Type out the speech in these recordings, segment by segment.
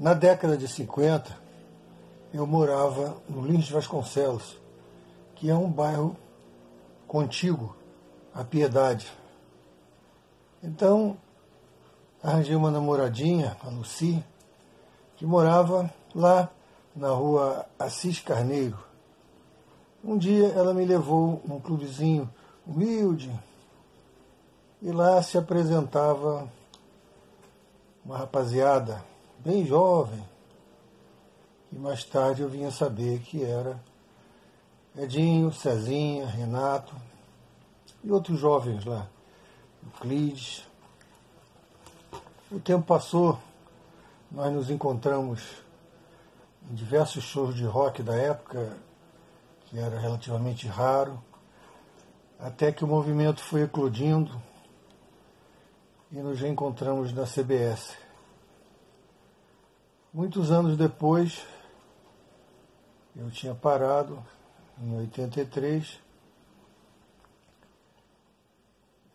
Na década de 50, eu morava no Lins de Vasconcelos, que é um bairro contíguo à Piedade. Então, arranjei uma namoradinha, a Luci, que morava lá na rua Assis Carneiro. Um dia ela me levou num clubezinho humilde e lá se apresentava uma rapaziada bem jovem, e mais tarde eu vinha saber que era Edinho, Cezinha, Renato e outros jovens lá, Euclides. O tempo passou, nós nos encontramos em diversos shows de rock da época, que era relativamente raro, até que o movimento foi eclodindo e nos reencontramos na CBS. Muitos anos depois, eu tinha parado, em 83,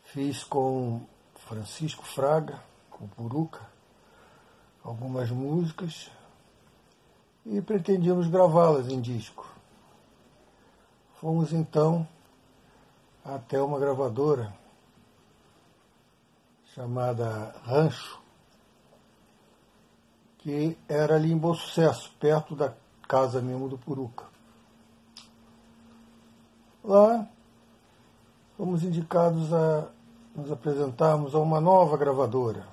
fiz com Francisco Fraga, com Puruca, algumas músicas e pretendíamos gravá-las em disco. Fomos então até uma gravadora chamada Rancho, que era ali em Bonsucesso, perto da casa mesmo do Puruca. Lá fomos indicados a nos apresentarmos a uma nova gravadora,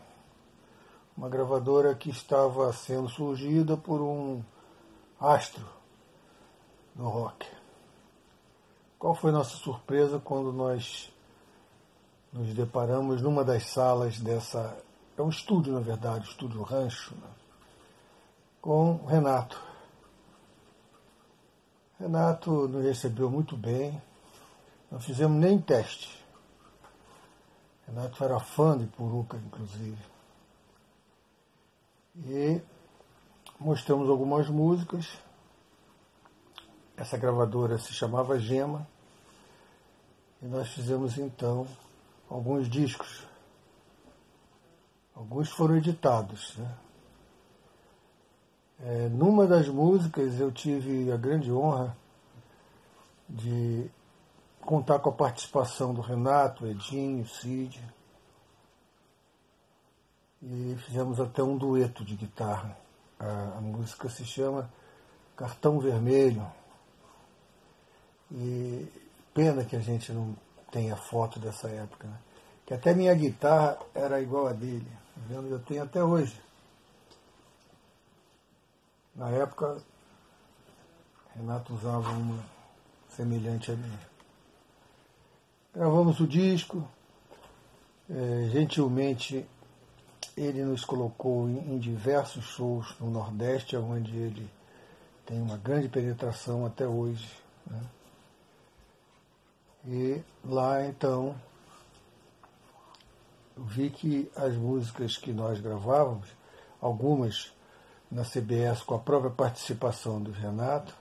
uma gravadora que estava sendo surgida por um astro do rock. Qual foi nossa surpresa quando nós nos deparamos numa das salas dessa... É um estúdio, na verdade, o estúdio Rancho, né? Com o Renato. Renato nos recebeu muito bem, não fizemos nem teste. Renato era fã de Puruca, inclusive. E mostramos algumas músicas. Essa gravadora se chamava Gema e nós fizemos então alguns discos. Alguns foram editados, né? Numa das músicas eu tive a grande honra de contar com a participação do Renato, Edinho, Cid, e fizemos até um dueto de guitarra. A música se chama Cartão Vermelho, e pena que a gente não tenha foto dessa época, né? Que até minha guitarra era igual a dele, eu tenho até hoje. Na época, Renato usava uma semelhante à minha. Gravamos o disco, gentilmente ele nos colocou em diversos shows no Nordeste, onde ele tem uma grande penetração até hoje, né? E lá então eu vi que as músicas que nós gravávamos, algumas na CBS com a própria participação do Renato,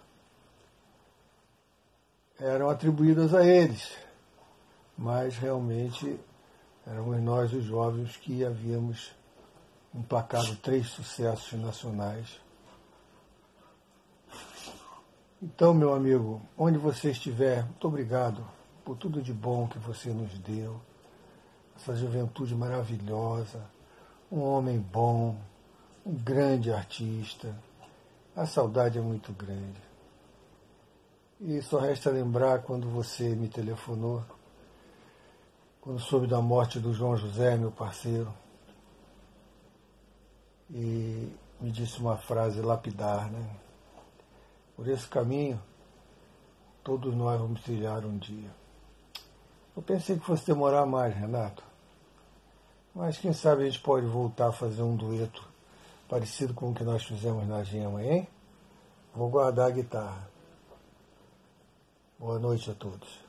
eram atribuídas a eles, mas realmente éramos nós, os jovens, que havíamos emplacado 3 sucessos nacionais. Então, meu amigo, onde você estiver, muito obrigado por tudo de bom que você nos deu, essa juventude maravilhosa, um homem bom, um grande artista. A saudade é muito grande. E só resta lembrar quando você me telefonou, quando soube da morte do João José, meu parceiro, e me disse uma frase lapidar, né? Por esse caminho, todos nós vamos trilhar um dia. Eu pensei que fosse demorar mais, Renato, mas quem sabe a gente pode voltar a fazer um dueto parecido com o que nós fizemos na Gema, hein? Vou guardar a guitarra. Boa noite a todos.